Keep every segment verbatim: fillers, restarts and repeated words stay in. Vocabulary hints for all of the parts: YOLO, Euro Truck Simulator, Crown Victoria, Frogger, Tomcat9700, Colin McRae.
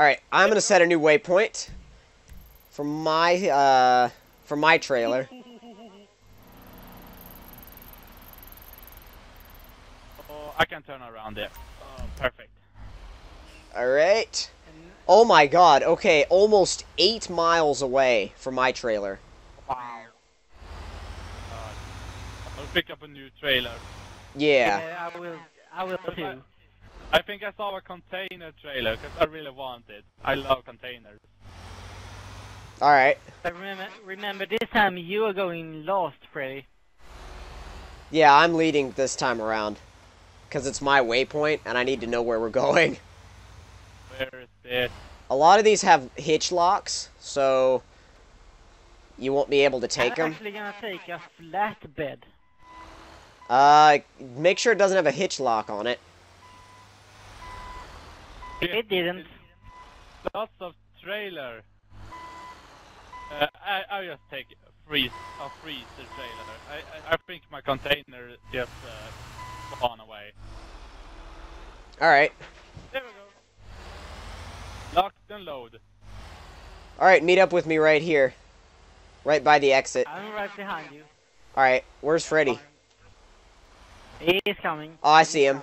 Alright, I'm going to set a new waypoint for my, uh, for my trailer. Oh, I can turn around there. Oh, perfect. Alright. Oh my god, okay, almost eight miles away from my trailer. Wow. Uh, I'll pick up a new trailer. Yeah. Yeah, I will, I will too. I think I saw a container trailer, because I really want it. I love containers. Alright. But remember, remember, this time you are going last, Freddy. Yeah, I'm leading this time around. Because it's my waypoint, and I need to know where we're going. Where is it? A lot of these have hitch locks, so you won't be able to take them. I'm actually going to take a flatbed. Uh, make sure it doesn't have a hitch lock on it. It didn't. Lots of trailer. Uh, I I just take a freeze a freeze the trailer. I, I I think my container just uh, gone away. All right. There we go. Locked and load. All right, meet up with me right here, right by the exit. I'm right behind you. All right, where's Freddy? He's coming. Oh, I see him.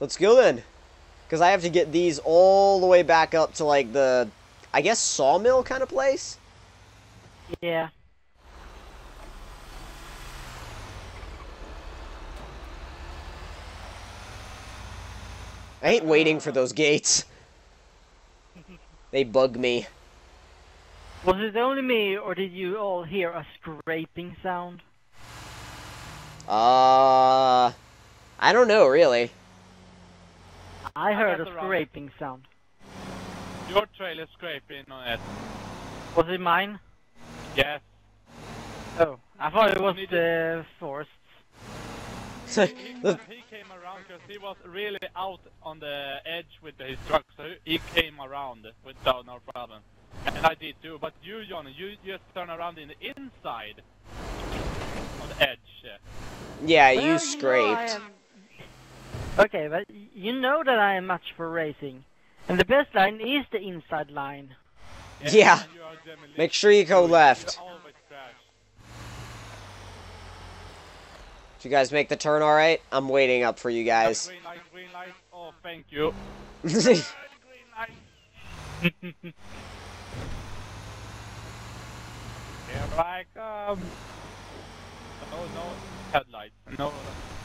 Let's go then. Because I have to get these all the way back up to, like, the, I guess, sawmill kind of place? Yeah. I hate waiting for those gates. They bug me. Was it only me, or did you all hear a scraping sound? Uh, I don't know, really. I heard a scraping sound. Your trailer scraping on it. Was it mine? Yes. Oh, I thought it was the forest. he, he, he came around because he was really out on the edge with his truck, so he came around without no problem. And I did too, but you, Johnny, you just turned around in the inside. On the edge. Yeah, well, you scraped. You know, okay, but you know that I am much for racing, and the best line is the inside line. Yeah, yeah. Make sure you go left. Did you guys make the turn all right? I'm waiting up for you guys. Green light, green light. Oh, thank you. Green light. Here I come. Oh, no headlights, no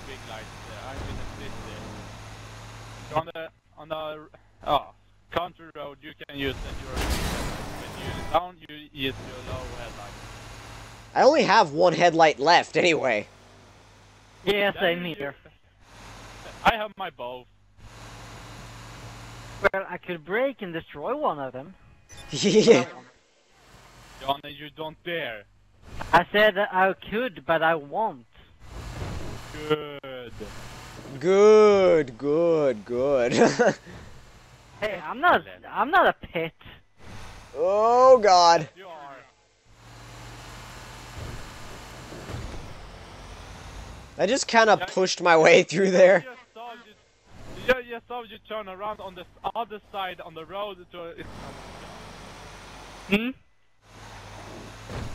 big lights. I'm in the city. On the on the oh, country road, you can use your when you down, you use your low headlight. I only have one headlight left, anyway. Yeah, same here. I have my bow. Well, I could break and destroy one of them. Yeah. John, you don't dare. I said I could, but I won't. Good. Good, good, good. Hey, I'm not I'm not a pet. Oh god. You are. I just kind of pushed my way through there. Yeah, you saw you turn around on the other side on the road to Hmm?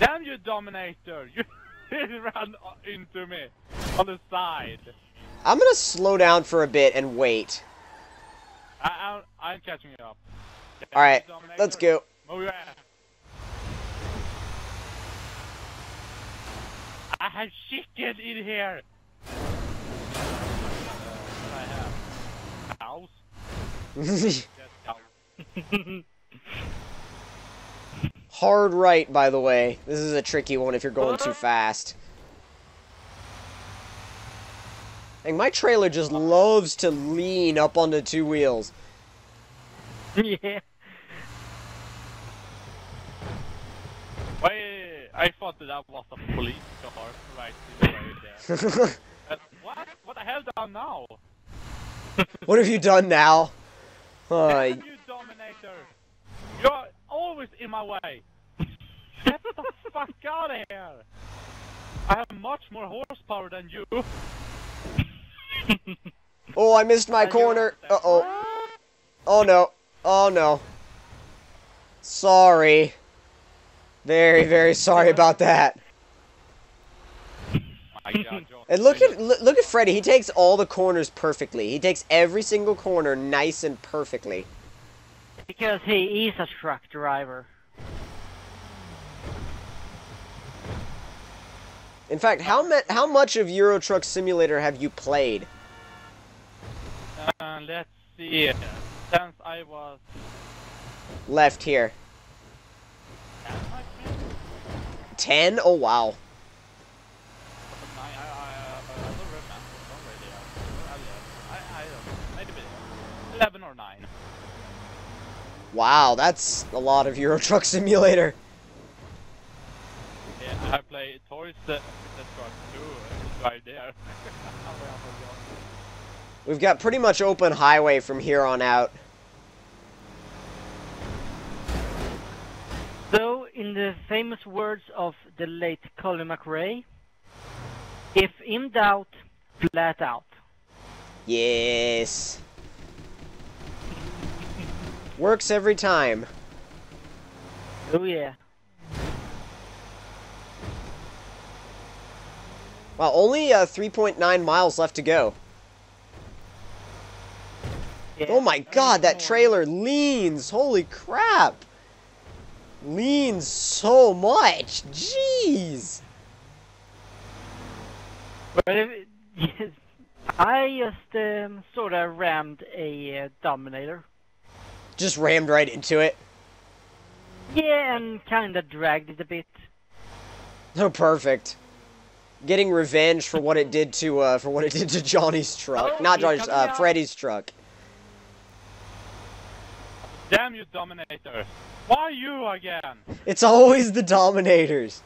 Damn you, Dominator! You ran into me on the side. I'm gonna slow down for a bit and wait. I, I, I'm catching it up. All right, Dominator. Let's go. Move your ass. I have chicken in here. Uh, I have cows. That's cows. Hard right, by the way. This is a tricky one if you're going too fast. And my trailer just loves to lean up onto two wheels. Yeah. Wait, I thought that, that was a police car right there. uh, what? What the hell done now? What have you done now? Uh, you Dominator. You're always in my way. Get the fuck out of here. I have much more horsepower than you. Oh, I missed my corner. Uh oh. Oh no. Oh no. Sorry. Very, very sorry about that. And look at look at Freddy. He takes all the corners perfectly. He takes every single corner nice and perfectly. Because he is a truck driver. In fact, how ma how much of Euro Truck Simulator have you played? Uh, let's see. Since I was left here. Ten? Oh wow. Seven or nine. Wow, that's a lot of Euro Truck Simulator. Yeah, I play Toys the, the Truck too. Right there. We've got pretty much open highway from here on out. So, in the famous words of the late Colin McRae, if in doubt, flat out. Yes. Works every time. Oh yeah. Wow, only uh, three point nine miles left to go. Yeah. Oh my god, that trailer leans. Holy crap. Leans so much. Jeez. But it, I just um, sort of rammed a uh, Dominator. Just rammed right into it? Yeah, and kinda dragged it a bit. Oh, perfect. Getting revenge for what it did to, uh, for what it did to Johnny's truck. Oh, Not Johnny's, uh, Freddy's truck. Damn you, Dominator. Why you again? It's always the Dominators.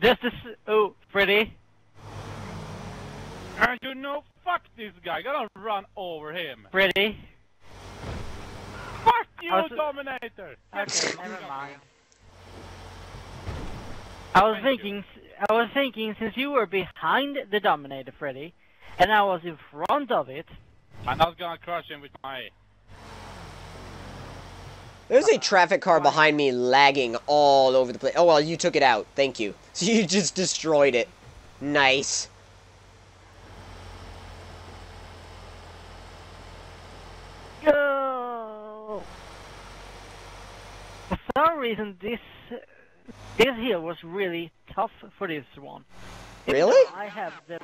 This is... Oh, Freddy. And you know, fuck this guy. Gotta run over him. Freddy. Fuck you, also, Dominator! Okay, never mind. I was Thank thinking, you. I was thinking, since you were behind the Dominator, Freddy, and I was in front of it. I'm not gonna crush him with my. There's a traffic car behind me, lagging all over the place. Oh well, you took it out. Thank you. So you just destroyed it. Nice. For some reason, this this hill was really tough for this one. Really? I have the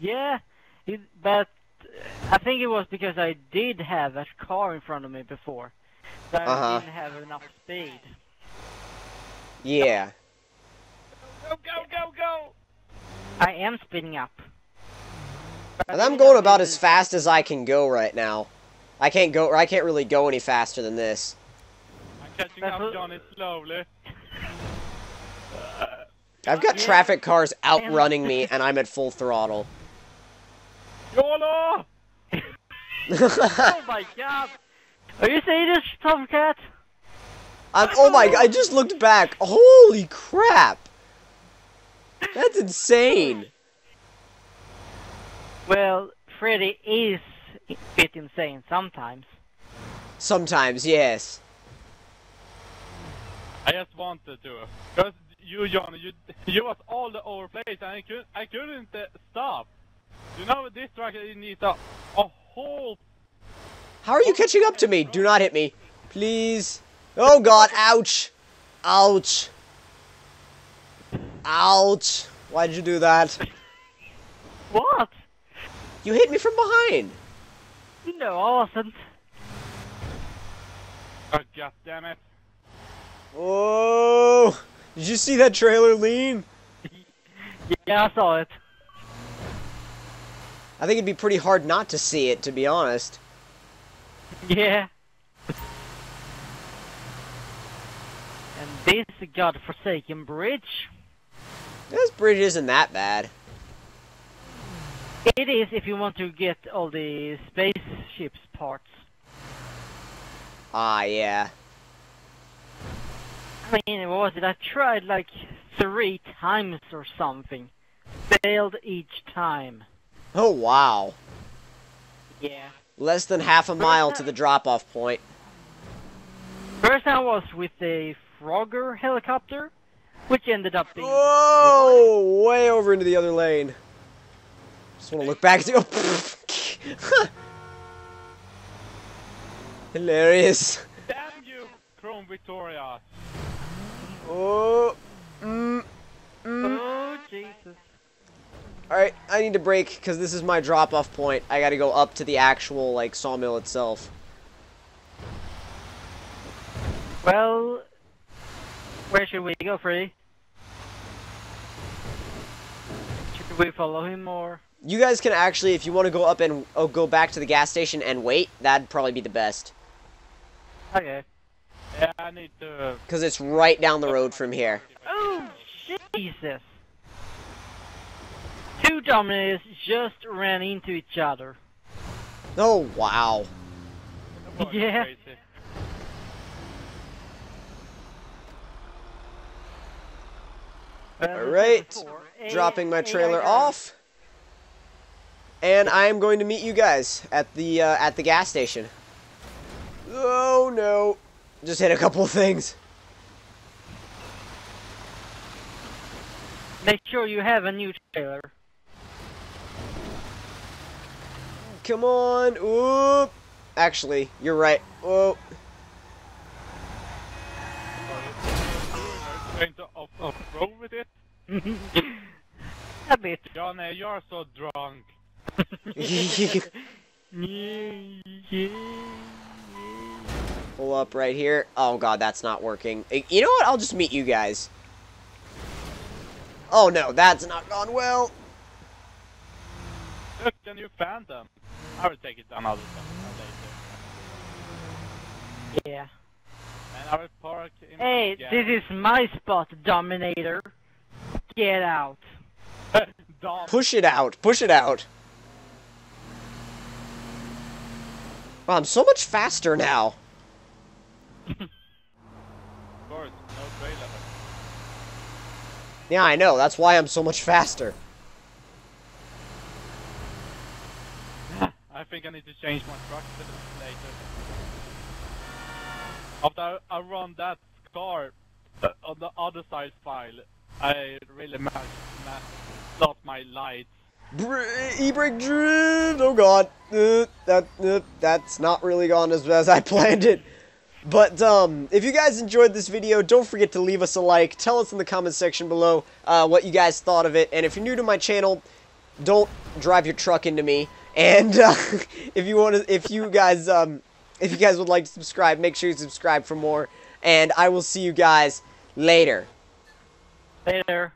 yeah, it, but I think it was because I did have a car in front of me before, but uh-huh. I didn't have enough speed. Yeah. Go go go go! I am speeding up. And I'm going about as fast as I can go right now. I can't go, or I can't really go any faster than this. Catching up Johnny slowly. I've got traffic cars outrunning me, and I'm at full throttle. YOLO! Oh my god! Are you serious, Tomcat? I'm, oh my god, I just looked back. Holy crap! That's insane! Well, Freddy is a bit insane sometimes. Sometimes, yes. I just wanted to, because you, Johnny, you, you was all over the place, and I couldn't, I couldn't uh, stop. You know, this track needs a, a whole... How are you catching up to me? Do not hit me. Please. Oh, God. Ouch. Ouch. Ouch. Why did you do that? What? You hit me from behind. No, I wasn't. Oh, God damn it. Oh! Did you see that trailer lean? Yeah, I saw it. I think it'd be pretty hard not to see it, to be honest. Yeah. And this godforsaken bridge. This bridge isn't that bad. It is if you want to get all the spaceship's parts. Ah, yeah. I mean, what was it? I tried like three times or something. Failed each time. Oh, wow. Yeah. Less than half a mile to the drop-off point. First I was with a Frogger helicopter, which ended up being... Whoa! Way over into the other lane. Just want to look back and see... Oh, hilarious. Damn you, Crown Victoria. Oh. Mm, mm. Oh, Jesus. Alright, I need to brake, because this is my drop-off point. I gotta go up to the actual, like, sawmill itself. Well... Where should we go, Freddy? Should we follow him, or...? You guys can actually, if you want to go up and oh, go back to the gas station and wait, that'd probably be the best. Okay. Yeah, I need to... Because it's right down the road from here. Oh, Jesus! Two Dominos just ran into each other. Oh, wow. Yeah. Alright, dropping my trailer off. And I'm going to meet you guys at the, uh, at the gas station. Oh, no. Just hit a couple of things. Make sure you have a new trailer. Come on. Oop. Actually, you're right. Whoa. Going to off-road with it? A bit. John, you're so drunk. Pull up right here. Oh god, that's not working. You know what? I'll just meet you guys. Oh no, that's not gone well. Look, can you find them? I will take it another time. Yeah. And I will park in hey, the this is my spot, Dominator. Get out. Dom push it out. Push it out. Wow, I'm so much faster now. Yeah, I know. That's why I'm so much faster. I think I need to change my truck to this later. After I run that car on the other side file, I really managed to stop my lights. E-brake drift! Oh god. Uh, that uh, That's not really gone as as I planned it. But, um, if you guys enjoyed this video, don't forget to leave us a like. Tell us in the comments section below uh, what you guys thought of it. And if you're new to my channel, don't drive your truck into me. And uh, if you want to, if you guys, um, if you guys would like to subscribe, make sure you subscribe for more. And I will see you guys later. Later.